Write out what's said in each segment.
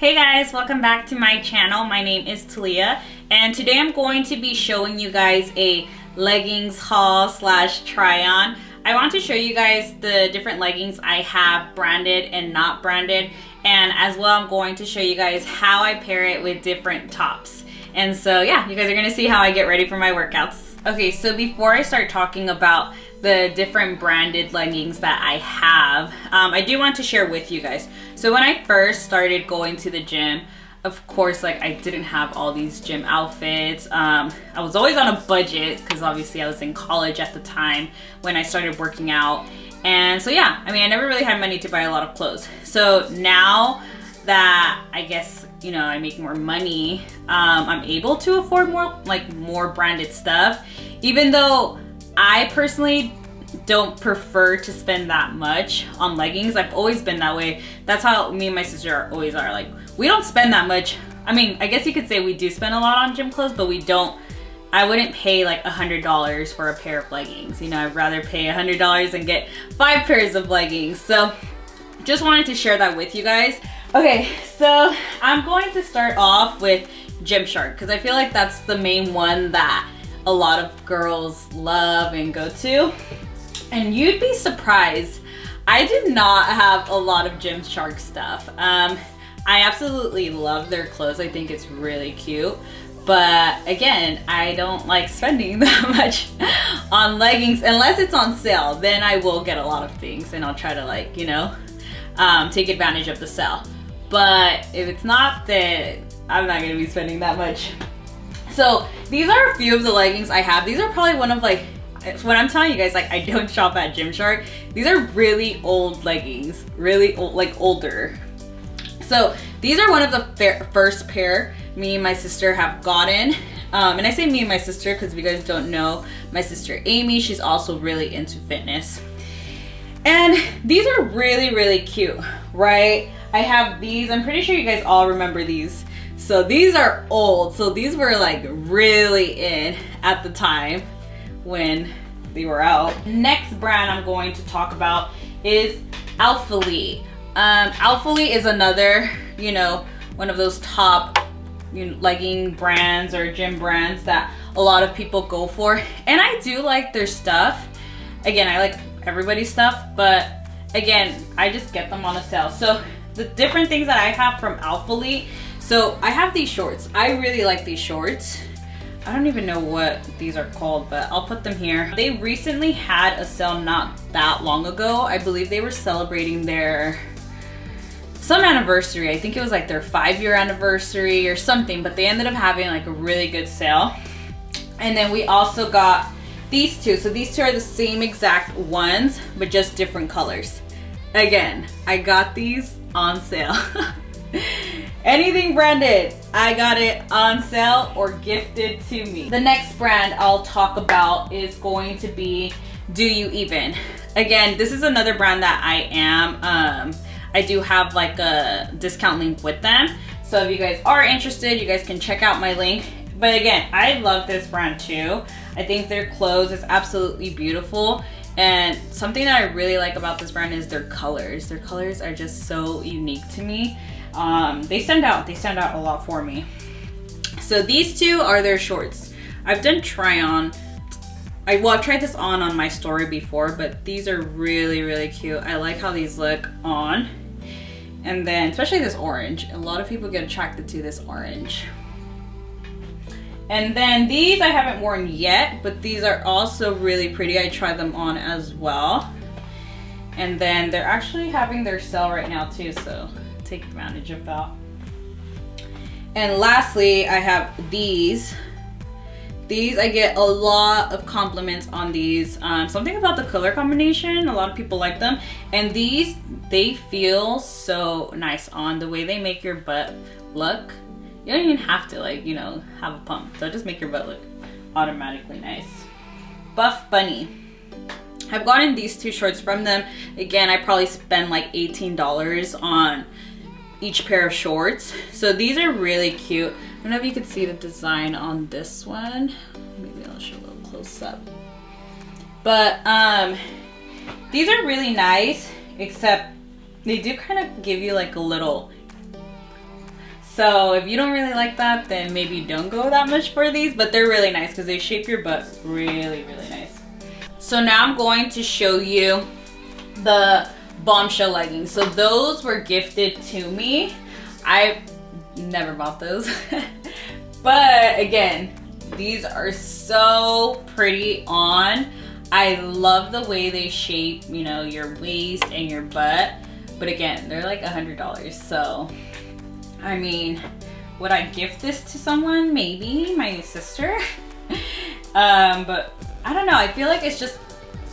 Hey guys, welcome back to my channel. My name is Talia and today I'm going to be showing you guys a leggings haul slash try on. I want to show you guys the different leggings I have branded and not branded, and as well I'm going to show you guys how I pair it with different tops. And so yeah, you guys are gonna see how I get ready for my workouts. Okay, so before I start talking about the different branded leggings that I have, I do want to share with you guys. So when I first started going to the gym, of course, like I didn't have all these gym outfits. I was always on a budget because obviously I was in college at the time when I started working out. And so yeah, I mean, I never really had money to buy a lot of clothes. So now that I guess, you know, I make more money, I'm able to afford more branded stuff, even though I personally don't prefer to spend that much on leggings. I've always been that way. That's how me and my sister always are. Like, we don't spend that much. I mean, I guess you could say we do spend a lot on gym clothes, but we don't. I wouldn't pay like $100 for a pair of leggings. You know, I'd rather pay $100 and get 5 pairs of leggings. So just wanted to share that with you guys. Okay, so I'm going to start off with Gymshark because I feel like that's the main one that a lot of girls love and go to, and you'd be surprised. I did not have a lot of Gymshark stuff. I absolutely love their clothes. I think it's really cute, but again, I don't like spending that much on leggings unless it's on sale. Then I will get a lot of things and I'll try to, like, you know, take advantage of the sale. But if it's not, then I'm not gonna be spending that much. So these are a few of the leggings I have. These are probably one of, like, when I'm telling you guys, like, I don't shop at Gymshark, these are really old leggings, really old, like older. So these are one of the first pair me and my sister have gotten. And I say me and my sister because if you guys don't know, my sister Amy, she's also really into fitness. And these are really, really cute, right? I have these, I'm pretty sure you guys all remember these. So these are old, so these were like really in at the time when they were out. Next brand I'm going to talk about is Alphalete. Alphalete is another, you know, one of those top, you know, legging brands or gym brands that a lot of people go for. And I do like their stuff. Again, I like everybody's stuff, but again, I just get them on a sale. So the different things that I have from Alphalete. So I have these shorts. I really like these shorts. I don't even know what these are called, but I'll put them here. They recently had a sale not that long ago. I believe they were celebrating their, some anniversary. I think it was like their 5-year anniversary or something, but they ended up having like a really good sale. And then we also got these two. So these two are the same exact ones, but just different colors. Again, I got these on sale. Anything branded, I got it on sale or gifted to me. The next brand I'll talk about is going to be Do You Even. Again, this is another brand that I am. I do have like a discount link with them. So if you guys are interested, you guys can check out my link. But again, I love this brand too. I think their clothes is absolutely beautiful. And something that I really like about this brand is their colors. Their colors are just so unique to me. They stand out a lot for me. So these two are their shorts. I've done try on. I've tried this on my story before, but these are really, really cute. I like how these look on. And then, especially this orange. A lot of people get attracted to this orange. And then these I haven't worn yet, but these are also really pretty. I tried them on as well. And then they're actually having their sale right now too, so take advantage of that. And lastly, I have these. These, I get a lot of compliments on these. Something about the color combination, a lot of people like them. And these, they feel so nice on. The way they make your butt look. You don't even have to, like, you know, have a pump. They'll just make your butt look automatically nice. Buff Bunny. I've gotten these two shorts from them. Again, I probably spend like $18 on each pair of shorts. So these are really cute. I don't know if you can see the design on this one. Maybe I'll show a little close up. But these are really nice, except they do kind of give you like a little So if you don't really like that, then maybe don't go that much for these, but they're really nice because they shape your butt really, really nice. So now I'm going to show you the bombshell leggings. So those were gifted to me. I never bought those, but again, these are so pretty on. I love the way they shape, you know, your waist and your butt. But again, they're like $100. So, I mean, would I gift this to someone? Maybe my sister. But I don't know. I feel like it's just,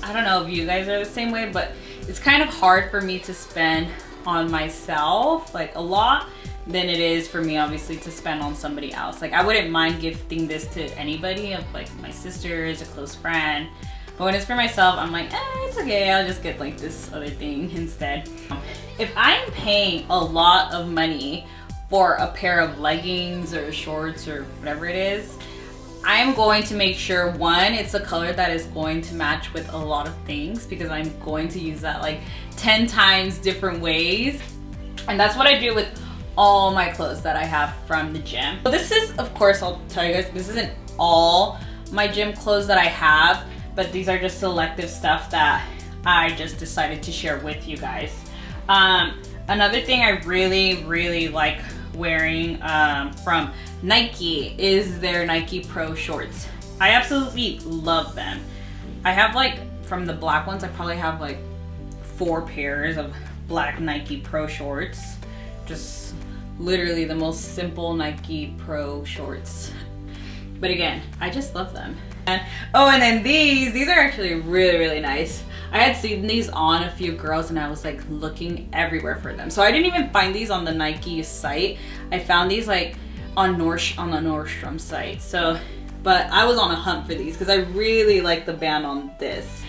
I don't know if you guys are the same way, but it's kind of hard for me to spend on myself, like a lot, than it is for me obviously to spend on somebody else. Like I wouldn't mind gifting this to anybody, of like my sisters, a close friend. But when it's for myself, I'm like, it's okay, I'll just get like this other thing instead. If I'm paying a lot of money for a pair of leggings or shorts or whatever it is, I'm going to make sure, one, it's a color that is going to match with a lot of things, because I'm going to use that like 10 times different ways. And that's what I do with all my clothes that I have from the gym. So this is, of course, I'll tell you guys, this isn't all my gym clothes that I have, but these are just selective stuff that I just decided to share with you guys. Another thing I really, really like wearing from Nike is their Nike Pro shorts. I absolutely love them. I have like, from the black ones, I probably have like 4 pairs of black Nike Pro shorts. Just literally the most simple Nike Pro shorts. But again, I just love them. And then these are actually really, really nice. I had seen these on a few girls and I was like looking everywhere for them. So I didn't even find these on the Nike site. I found these like on the Nordstrom site. So, but I was on a hunt for these because I really like the band on this.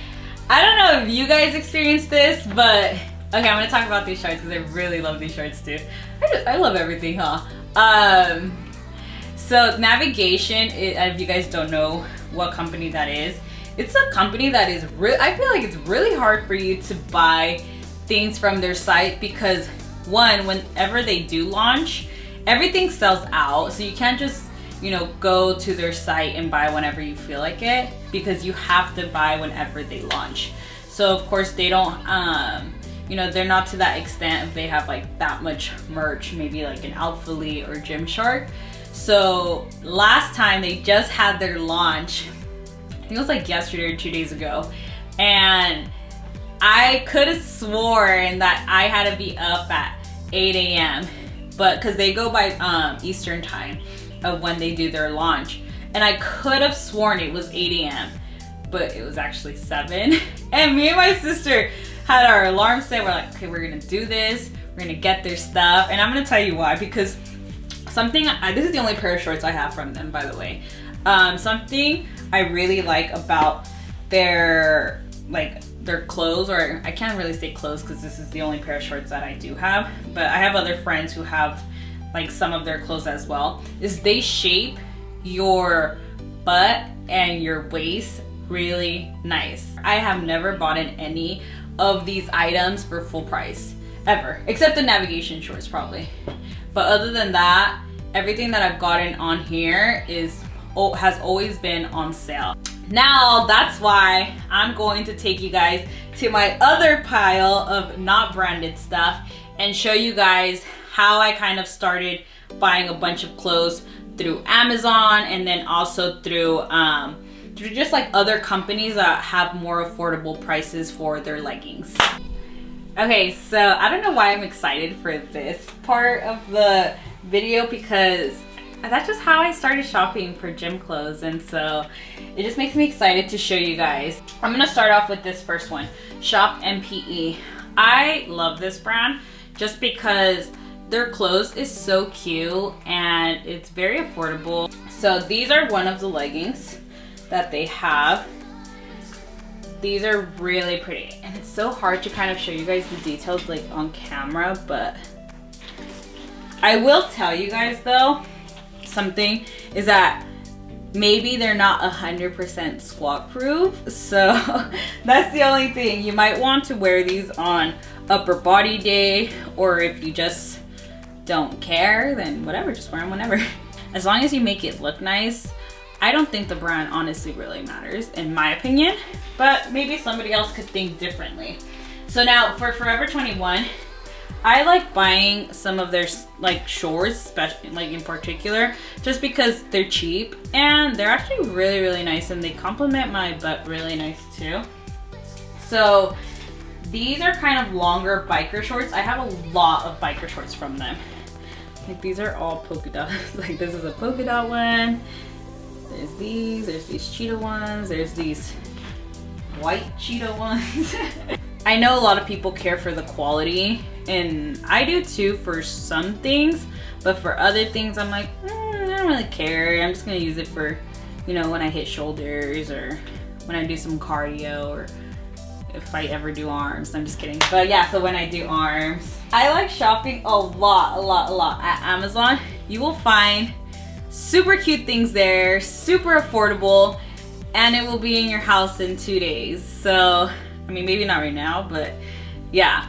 I don't know if you guys experienced this, but okay, I'm gonna talk about these shorts because I really love these shorts too. I love everything, huh? So Navigation, if you guys don't know what company that is, it's a company that is really, I feel like it's really hard for you to buy things from their site because one, whenever they do launch, everything sells out. So you can't just, you know, go to their site and buy whenever you feel like it, because you have to buy whenever they launch. So of course they don't, you know, they're not to that extent if they have like that much merch, maybe like an Alphalete or Gymshark. So last time they just had their launch, I think it was like yesterday or 2 days ago, and I could have sworn that I had to be up at 8 AM, but because they go by Eastern time of when they do their launch, and I could have sworn it was 8 AM, but it was actually 7. And me and my sister had our alarm set. We're like, okay, we're gonna do this, we're gonna get their stuff. And I'm gonna tell you why, because this is the only pair of shorts I have from them, by the way. Something I really like about their clothes, or I can't really say clothes because this is the only pair of shorts that I do have, but I have other friends who have like some of their clothes as well, is they shape your butt and your waist really nice. I have never bought in any of these items for full price ever, except the Navigation shorts probably. But other than that, everything that I've gotten on here has always been on sale. Now that's why I'm going to take you guys to my other pile of not branded stuff and show you guys how I kind of started buying a bunch of clothes through Amazon, and then also through just like other companies that have more affordable prices for their leggings. Okay, so I don't know why I'm excited for this part of the video, because that's just how I started shopping for gym clothes, and so it just makes me excited to show you guys. I'm gonna start off with this first one, Shop MPE. I love this brand just because their clothes is so cute and it's very affordable. So these are one of the leggings that they have. These are really pretty, and it's so hard to kind of show you guys the details like on camera, but I will tell you guys though, something is that maybe they're not 100% squat proof, so that's the only thing. You might want to wear these on upper body day, or if you just don't care, then whatever, just wear them whenever. As long as you make it look nice, I don't think the brand honestly really matters, in my opinion, but maybe somebody else could think differently. So now for Forever 21, I like buying some of their like shorts, especially like in particular, just because they're cheap and they're actually really, really nice, and they complement my butt really nice too. So these are kind of longer biker shorts. I have a lot of biker shorts from them. Like these are all polka dots. Like this is a polka dot one. There's these cheetah ones, there's these white cheetah ones. I know a lot of people care for the quality, and I do too for some things, but for other things I'm like, I don't really care. I'm just gonna use it for, you know, when I hit shoulders or when I do some cardio, or if I ever do arms. I'm just kidding. But yeah, so when I do arms, I like shopping a lot at Amazon. You will find super cute things there, super affordable, and it will be in your house in 2 days. So, I mean, maybe not right now, but yeah,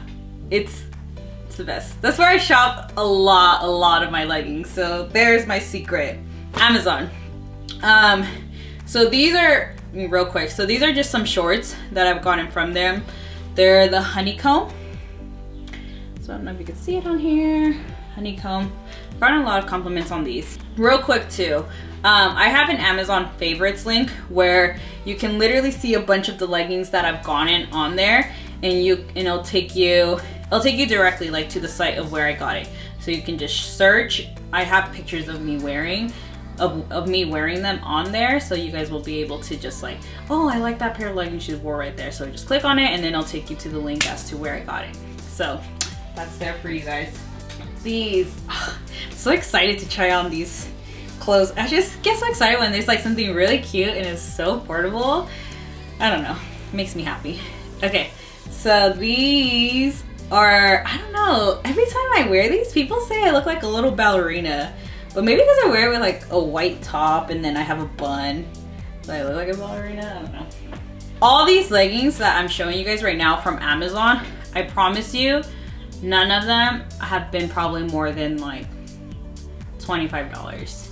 it's the best. That's where I shop a lot of my leggings. So there's my secret, Amazon. So these are, real quick, so these are just some shorts that I've gotten from them. They're the honeycomb. So I don't know if you can see it on here. Honeycomb. Gotten a lot of compliments on these. Real quick too, I have an Amazon favorites link where you can literally see a bunch of the leggings that I've gotten on there, and it'll take you directly like to the site of where I got it. So you can just search. I have pictures of me wearing them on there, so you guys will be able to just like, oh, I like that pair of leggings you wore right there. So just click on it, and then it'll take you to the link as to where I got it. So that's there for you guys. These, I'm so excited to try on these clothes. I just get so excited when there's like something really cute and it's so portable. I don't know, it makes me happy. Okay, so these are, I don't know, every time I wear these, people say I look like a little ballerina, but maybe because I wear it with like a white top and then I have a bun, so I look like a ballerina, I don't know. All these leggings that I'm showing you guys right now from Amazon, I promise you, none of them have been probably more than like $25.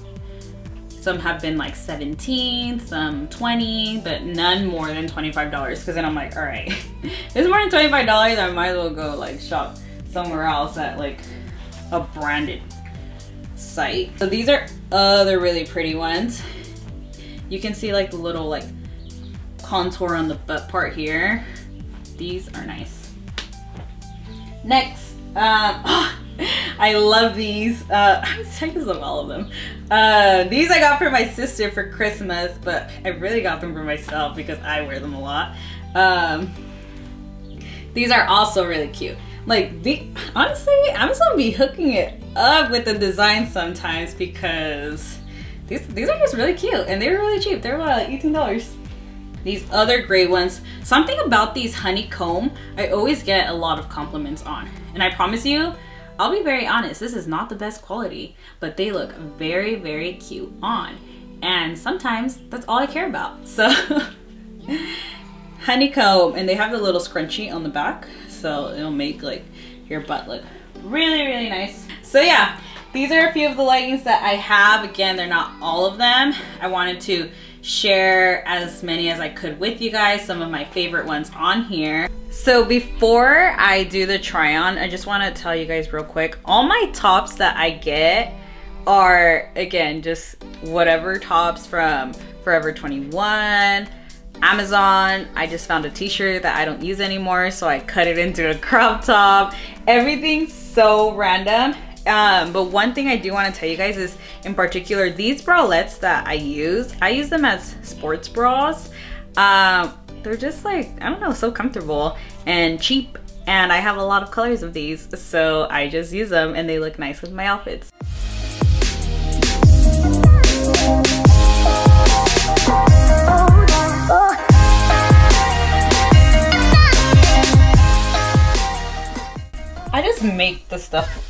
Some have been like 17, some 20, but none more than $25, because then I'm like, all right, it's more than $25, I might as well go like shop somewhere else at like a branded site. So these are other really pretty ones. You can see like the little like contour on the butt part here. These are nice. Next, I love these. I just love all of them. These I got for my sister for Christmas, but I really got them for myself because I wear them a lot. These are also really cute. Like, honestly, Amazon be hooking it up with the design sometimes, because these are just really cute and they're really cheap. They're about like $18. These other gray ones, something about these honeycomb, I always get a lot of compliments on. And I promise you, I'll be very honest, this is not the best quality, but they look very, very cute on. And sometimes that's all I care about. So honeycomb, and they have the little scrunchie on the back, so it'll make like your butt look really, really nice. So yeah, these are a few of the leggings that I have. Again, they're not all of them. I wanted to share as many as I could with you guys, some of my favorite ones on here. So before I do the try on, I just want to tell you guys real quick, all my tops that I get are, again, just whatever tops from Forever 21, Amazon. I just found a t-shirt that I don't use anymore, so I cut it into a crop top. Everything's so random. But one thing I do want to tell you guys is, in particular, these bralettes that I use them as sports bras. They're just like, I don't know, so comfortable and cheap, and I have a lot of colors of these, so I just use them and they look nice with my outfits. I just make the stuff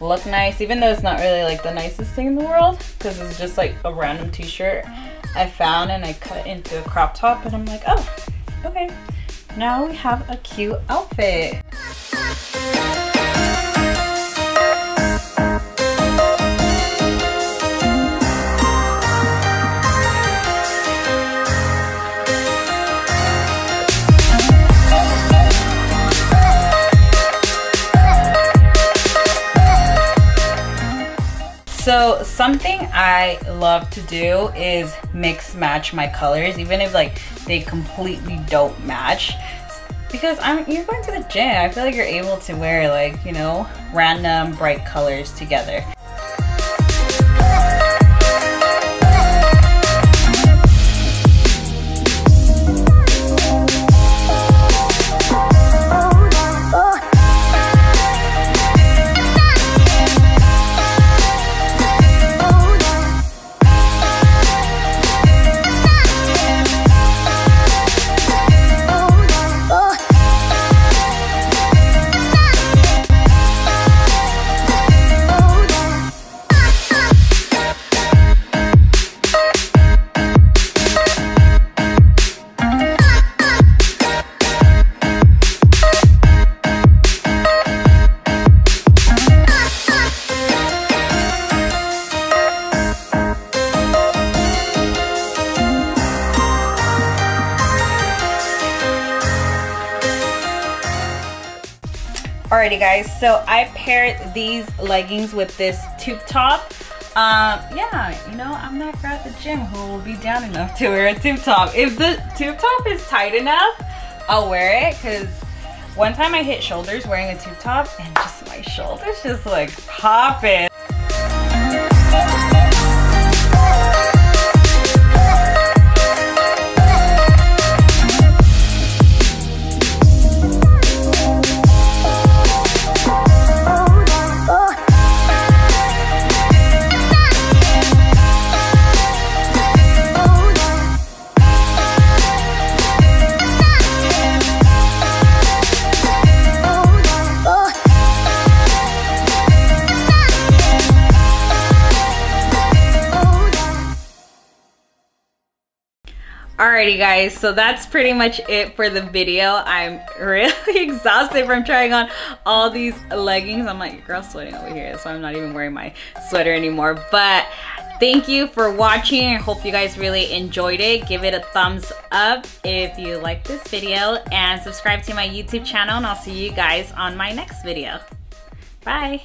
look nice, even though it's not really like the nicest thing in the world, because it's just like a random t-shirt I found and I cut into a crop top, and I'm like, oh, okay, now we have a cute outfit. So something I love to do is mix match my colors, even if like they completely don't match. Because you're going to the gym, I feel like you're able to wear like, you know, random bright colors together. Alrighty guys, so I paired these leggings with this tube top. Yeah, you know, I'm not for at the gym who will be down enough to wear a tube top. If the tube top is tight enough, I'll wear it, because one time I hit shoulders wearing a tube top and just my shoulders just like popping. Alrighty guys, so that's pretty much it for the video. I'm really exhausted from trying on all these leggings. I'm like, girl, sweating over here, so I'm not even wearing my sweater anymore. But thank you for watching. I hope you guys really enjoyed it. Give it a thumbs up if you like this video, and subscribe to my YouTube channel, and I'll see you guys on my next video. Bye.